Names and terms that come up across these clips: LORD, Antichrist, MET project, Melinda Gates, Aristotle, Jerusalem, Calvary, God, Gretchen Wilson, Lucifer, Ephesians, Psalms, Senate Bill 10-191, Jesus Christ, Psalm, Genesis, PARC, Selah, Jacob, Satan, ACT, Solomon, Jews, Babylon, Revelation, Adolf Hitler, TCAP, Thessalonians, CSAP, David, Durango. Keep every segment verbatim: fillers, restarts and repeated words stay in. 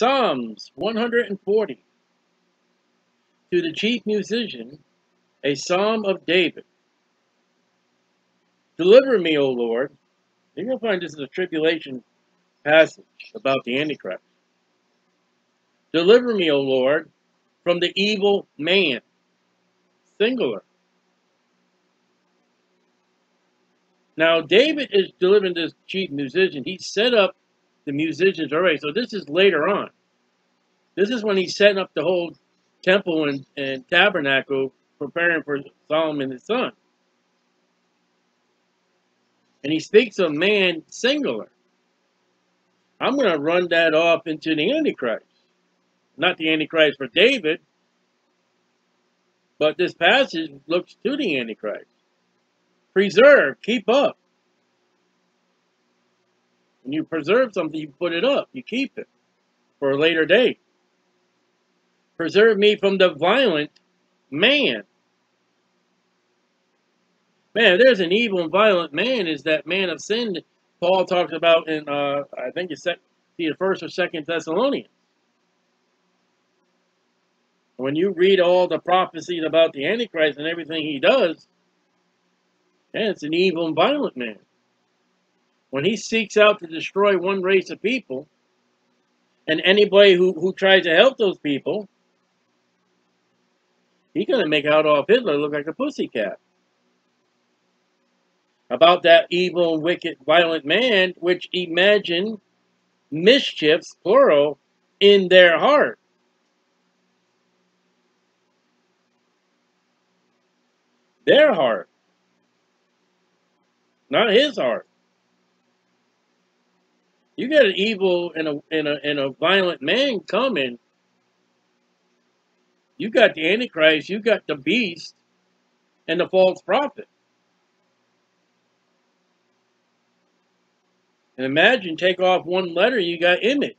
Psalms one forty, to the chief musician, a psalm of David. Deliver me, O Lord. You're going to find this is a tribulation passage about the Antichrist. Deliver me, O Lord, from the evil man. Singular. Now, David is delivering this chief musician. He set up the musicians already. So this is later on. This is when he's setting up the whole temple and, and tabernacle, preparing for Solomon his son. And he speaks of man singular. I'm going to run that off into the Antichrist. Not the Antichrist for David, but this passage looks to the Antichrist. Preserve, keep up. When you preserve something, you put it up, you keep it for a later date. Preserve me from the violent man. Man, if there's an evil and violent man, is that man of sin that Paul talks about in, uh, I think it's either first or second Thessalonians. When you read all the prophecies about the Antichrist and everything he does, and it's an evil and violent man. When he seeks out to destroy one race of people, and anybody who, who tries to help those people, he's going to make Adolf Hitler look like a pussycat. About that evil, wicked, violent man, which imagine mischiefs, plural, in their heart. Their heart. Not his heart. You got an evil and a, and a, and a violent man coming. You got the Antichrist, you got the beast, and the false prophet. And imagine, take off one letter, you got image.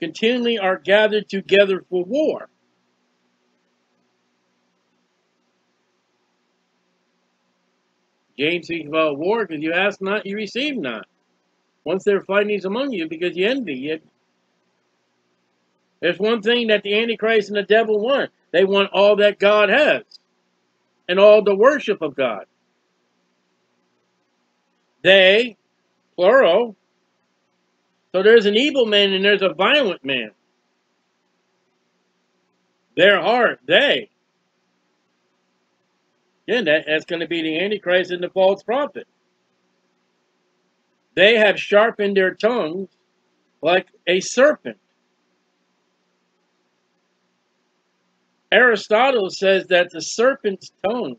Continually are gathered together for war. James speaks about war, because you ask not, you receive not. Once there are fightings among you, because you envy. You... There's one thing that the Antichrist and the devil want. They want all that God has. And all the worship of God. They, plural. So there's an evil man and there's a violent man. Their heart, they. Again, that, that's going to be the Antichrist and the false prophet. They have sharpened their tongues like a serpent. Aristotle says that the serpent's tongue,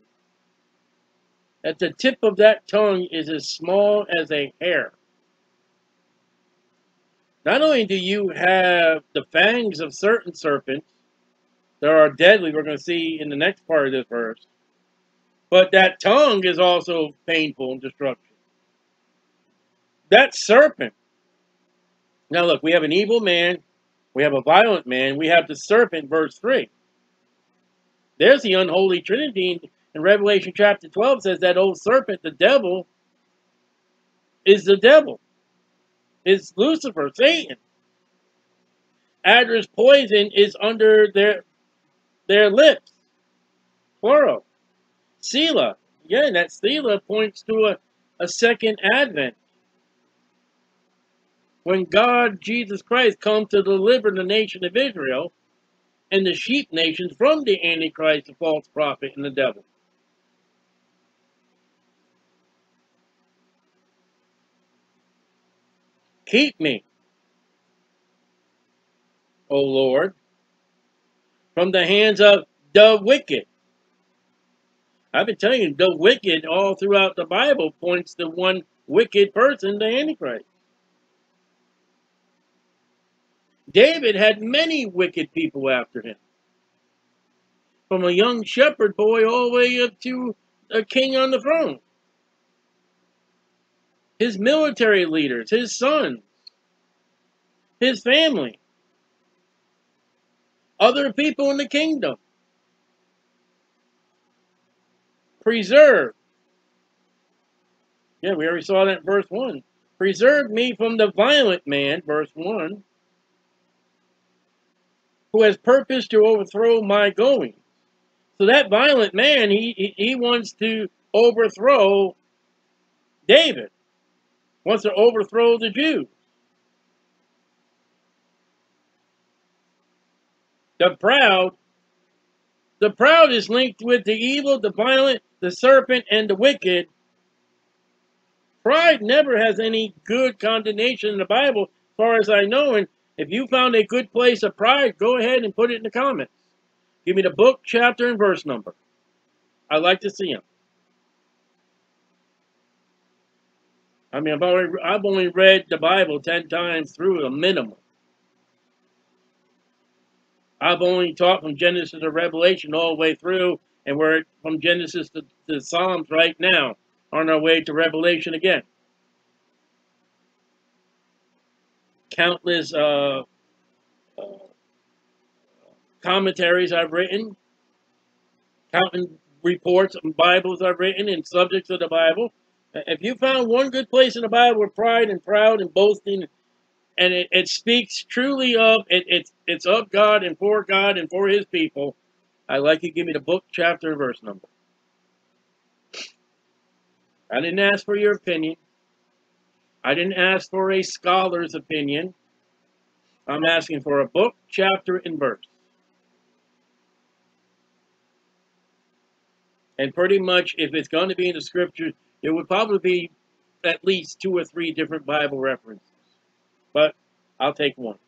that the tip of that tongue is as small as a hair. Not only do you have the fangs of certain serpents that are deadly, we're going to see in the next part of this verse, but that tongue is also painful and destructive. That serpent. Now look, we have an evil man, we have a violent man, we have the serpent, verse three. There's the unholy trinity, and Revelation chapter twelve says that old serpent, the devil, is the devil. It's Lucifer, Satan. Adder's poison is under their, their lips. Plural. Selah. Again, that Selah points to a, a second advent. When God, Jesus Christ, comes to deliver the nation of Israel, and the sheep nations from the Antichrist, the false prophet, and the devil. Keep me, O Lord, from the hands of the wicked. I've been telling you, the wicked all throughout the Bible points to one wicked person, the Antichrist. David had many wicked people after him. From a young shepherd boy all the way up to a king on the throne. His military leaders, his sons, his family, other people in the kingdom. Preserve. Yeah, we already saw that in verse one. Preserve me from the violent man, verse one, who has purposed to overthrow my goings. So that violent man, he, he, he wants to overthrow David, wants to overthrow the Jews. The proud, the proud is linked with the evil, the violent, the serpent, and the wicked. Pride never has any good condemnation in the Bible, as far as I know. And if you found a good place of pride, go ahead and put it in the comments. Give me the book, chapter, and verse number. I'd like to see them. I mean, I've, already, I've only read the Bible ten times through, a minimum. I've only taught from Genesis to Revelation all the way through, and we're from Genesis to, to Psalms right now, on our way to Revelation again. Countless uh, uh, commentaries I've written, countless reports and Bibles I've written, and subjects of the Bible. If you found one good place in the Bible where pride and proud and boasting, and it, it speaks truly of, it, it's, it's of God and for God and for his people, I'd like you to give me the book, chapter, and verse number. I didn't ask for your opinion. I didn't ask for a scholar's opinion. I'm asking for a book, chapter, and verse. And pretty much, if it's going to be in the scriptures, it would probably be at least two or three different Bible references. But I'll take one.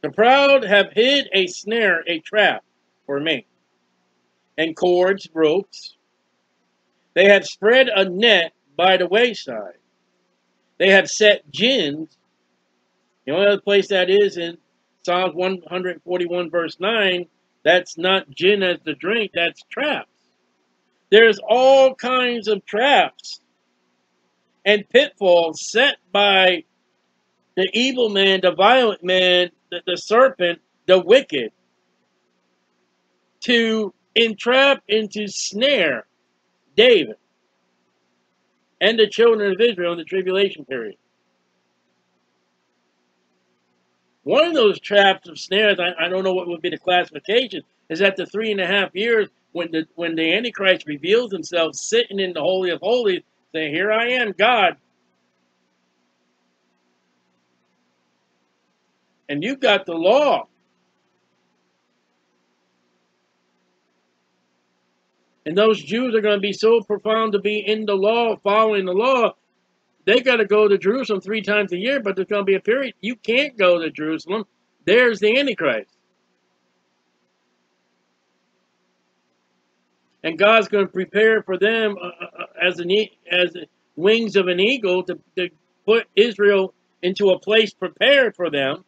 The proud have hid a snare, a trap for me, and cords, ropes. They have spread a net by the wayside. They have set gins. The only other place that is in Psalm one forty-one, verse nine, that's not gin as the drink, that's traps. There's all kinds of traps and pitfalls set by the evil man, the violent man, the, the serpent, the wicked, to entrap and to snare David and the children of Israel in the tribulation period. One of those traps of snares, I, I don't know what would be the classification, is at the three and a half years when the when the Antichrist reveals himself sitting in the Holy of Holies, saying, "Here I am, God." And you've got the law. And those Jews are going to be so profound to be in the law, following the law, they got to go to Jerusalem three times a year, but there's going to be a period you can't go to Jerusalem. There's the Antichrist. And God's going to prepare for them uh, as, an e as wings of an eagle to, to put Israel into a place prepared for them.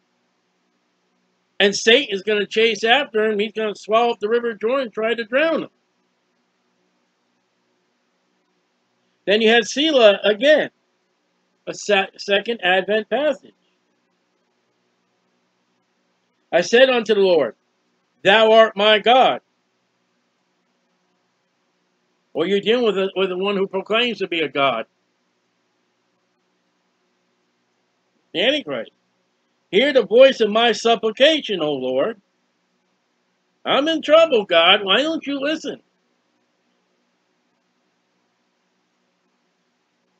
And Satan is going to chase after him. He's going to swallow up the River Jordan and try to drown him. Then you have Selah again, a second Advent passage. I said unto the Lord, "Thou art my God." Or you're dealing with, a, with the one who proclaims to be a God. The Antichrist. Hear the voice of my supplication, O Lord. I'm in trouble, God. Why don't you listen?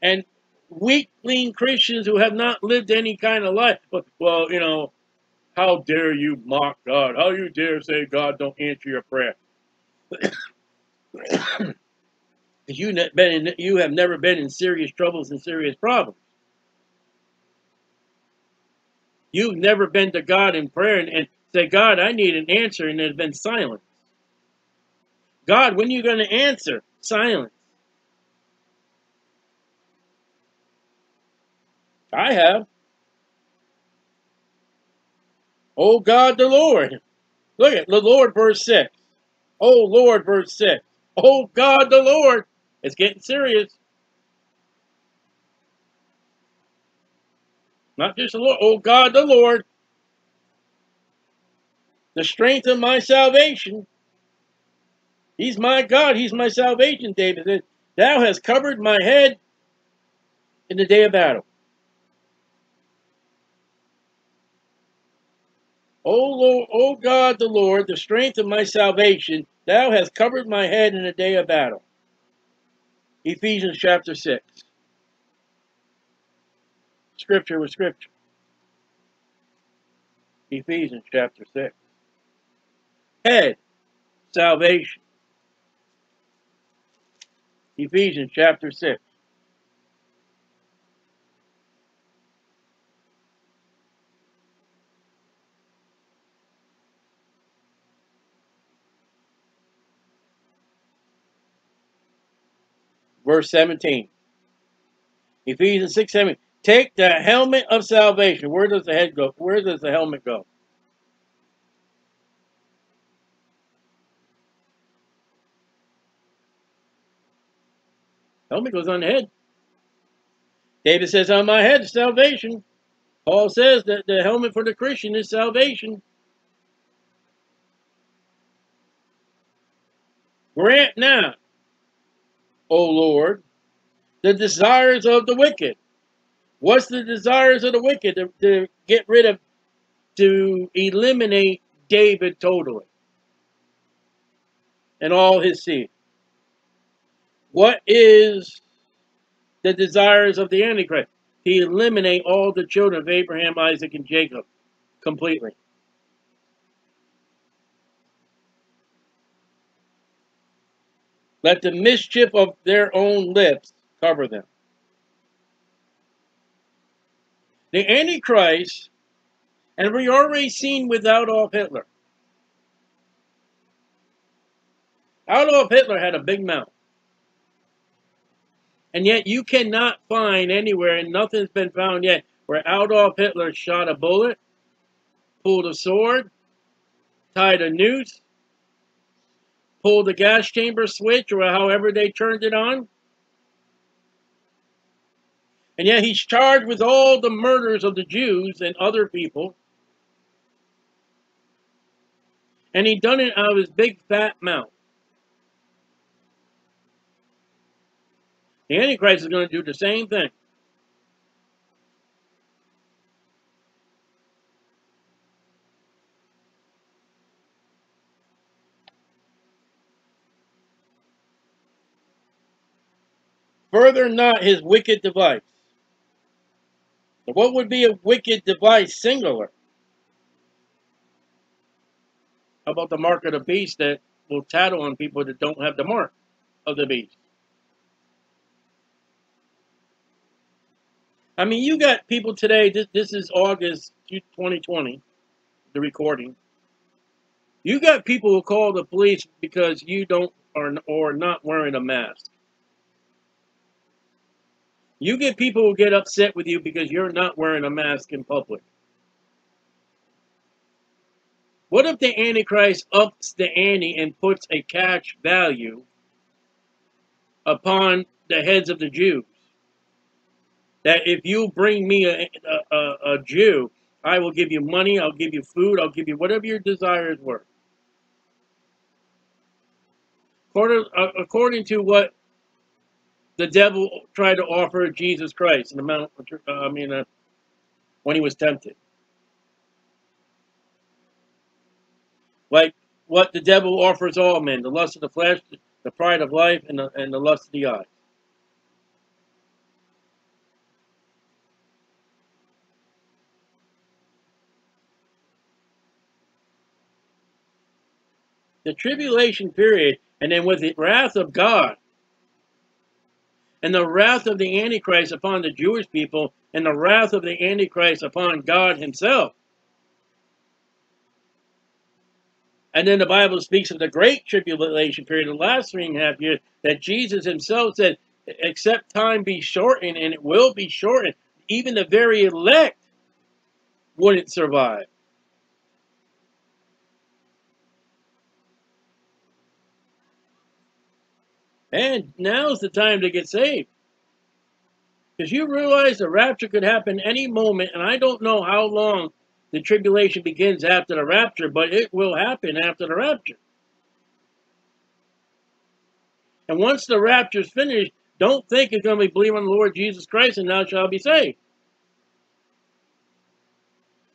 And weakling Christians who have not lived any kind of life. But, well, you know, how dare you mock God? How you dare say God don't answer your prayer? you, been in, you have never been in serious troubles and serious problems. You've never been to God in prayer and, and say, God, I need an answer, and there's been silence. God, when are you going to answer? Silence. I have. Oh God, the Lord. Look at the Lord, verse six. Oh Lord, verse six. Oh God, the Lord. It's getting serious. Not just the Lord. Oh God, the Lord. The strength of my salvation. He's my God. He's my salvation, David said. Thou hast covered my head in the day of battle. O Lord, O God the Lord, the strength of my salvation, thou hast covered my head in the day of battle. Ephesians chapter six. Scripture with Scripture. Ephesians chapter six. Head, salvation. Ephesians chapter six. Verse seventeen. Ephesians six, seventeen. Take the helmet of salvation. Where does the head go? Where does the helmet go? Helmet goes on the head. David says, on my head is salvation. Paul says that the helmet for the Christian is salvation. Grant now, O Lord, the desires of the wicked. What's the desires of the wicked? To, to get rid of, to eliminate David totally and all his seed. What is the desires of the Antichrist? To eliminate all the children of Abraham, Isaac, and Jacob completely. Let the mischief of their own lips cover them. The Antichrist, and we already seen with Adolf Hitler. Adolf Hitler had a big mouth. And yet you cannot find anywhere, and nothing's been found yet, where Adolf Hitler shot a bullet, pulled a sword, tied a noose, pulled a gas chamber switch, or however they turned it on. And yet he's charged with all the murders of the Jews and other people. And he done it out of his big fat mouth. The Antichrist is going to do the same thing. Further not his wicked device. What would be a wicked device, singular? How about the mark of the beast that will tattle on people that don't have the mark of the beast? I mean, you got people today, this, this is August twenty twenty, the recording. You got people who call the police because you don't or, or not wearing a mask. You get people who get upset with you because you're not wearing a mask in public. What if the Antichrist ups the ante and puts a cash value upon the heads of the Jews? That if you bring me a, a, a, a Jew, I will give you money, I'll give you food, I'll give you whatever your desires were. According, uh, according to what the devil tried to offer Jesus Christ in the Mount, uh, I mean, uh, when he was tempted. Like what the devil offers all men, the lust of the flesh, the pride of life, and the, and the lust of the eye. The tribulation period, and then with the wrath of God, and the wrath of the Antichrist upon the Jewish people, and the wrath of the Antichrist upon God himself. And then the Bible speaks of the great tribulation period, the last three and a half years, that Jesus himself said, except time be shortened, and it will be shortened, even the very elect wouldn't survive. And now's the time to get saved. Because you realize the rapture could happen any moment, and I don't know how long the tribulation begins after the rapture, but it will happen after the rapture. And once the rapture is finished, Don't think it's going to be believe on the Lord Jesus Christ and thou shalt be saved.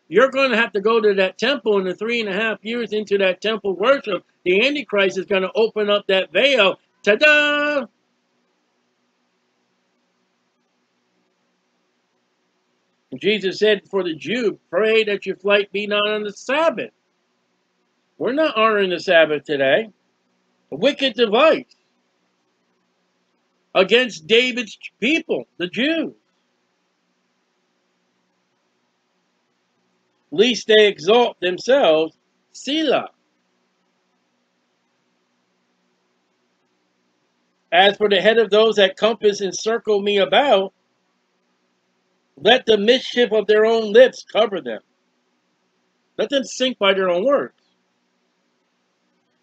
You're going to have to go to that temple in the three and a half years into that temple worship. The Antichrist is going to open up that veil. Ta-da! Jesus said for the Jew, pray that your flight be not on the Sabbath. We're not honoring the Sabbath today. A wicked device against David's people, the Jews. Lest they exalt themselves, Selah. As for the head of those that compass and circle me about, let the mischief of their own lips cover them. Let them sink by their own words.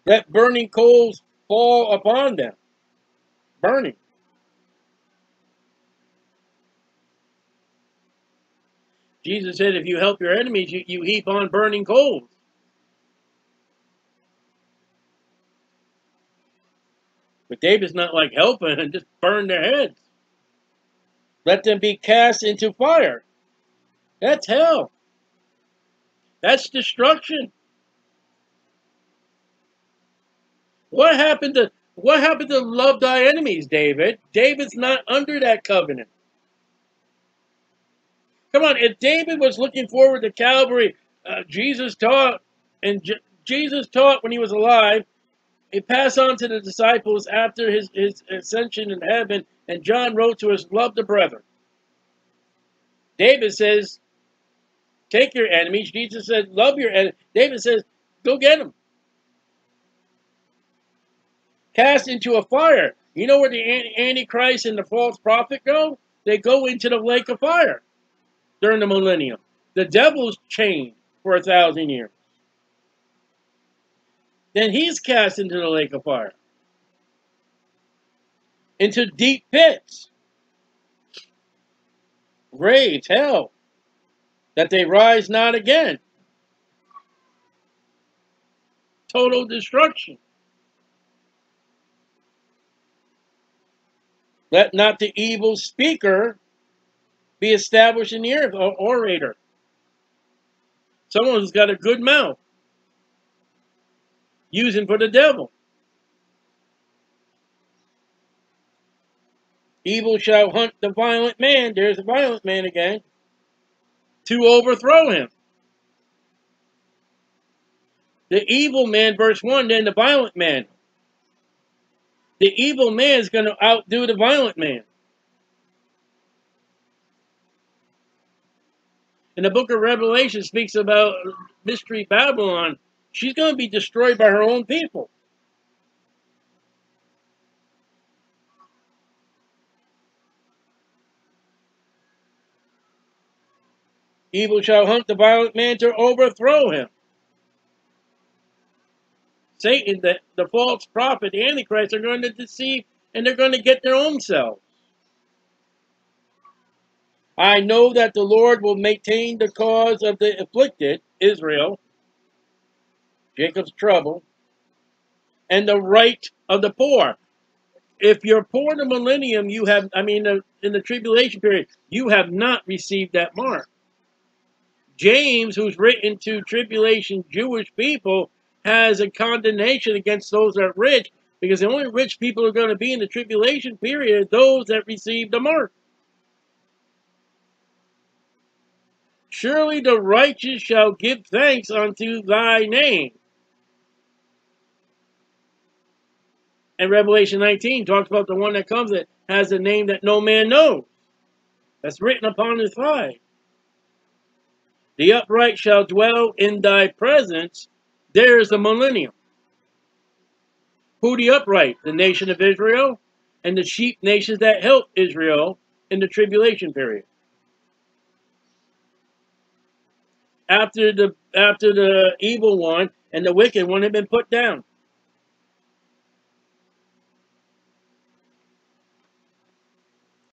Let burning coals fall upon them. Burning. Jesus said, if you help your enemies, you, you heap on burning coals. But David's not like helping and just burn their heads. Let them be cast into fire. That's hell. That's destruction. What happened to what happened to love thy enemies, David? David's not under that covenant. Come on, if David was looking forward to Calvary, uh, Jesus taught, and J Jesus taught when he was alive, he passed on to the disciples after his, his ascension in heaven, and John wrote to us, love the brethren. David says, take your enemies. Jesus said, love your enemies. David says, go get them. Cast into a fire. You know where the Antichrist and the false prophet go? They go into the lake of fire during the millennium. The devil's chained for a thousand years. Then he's cast into the lake of fire. Into deep pits, graves, hell, that they rise not again. Total destruction. Let not the evil speaker be established in the earth, or orator. Someone who's got a good mouth, using for the devil. Evil shall hunt the violent man. There's a violent man again. To overthrow him. The evil man, verse one, then the violent man. The evil man is going to outdo the violent man. And the book of Revelation speaks about mystery Babylon. She's going to be destroyed by her own people. Evil shall hunt the violent man to overthrow him. Satan, the, the false prophet, the Antichrist, are going to deceive, and they're going to get their own selves. I know that the Lord will maintain the cause of the afflicted, Israel, Jacob's trouble, and the right of the poor. If you're poor in the millennium, you have, I mean, in the, in the tribulation period, you have not received that mark. James, who's written to tribulation Jewish people, has a condemnation against those that are rich, because the only rich people are going to be in the tribulation period are those that receive the mark. Surely the righteous shall give thanks unto thy name. And Revelation nineteen talks about the one that comes that has a name that no man knows. That's written upon his thigh. The upright shall dwell in thy presence. There is the millennium. Who the upright? The nation of Israel and the sheep nations that help Israel in the tribulation period. After the, after the evil one and the wicked one have been put down.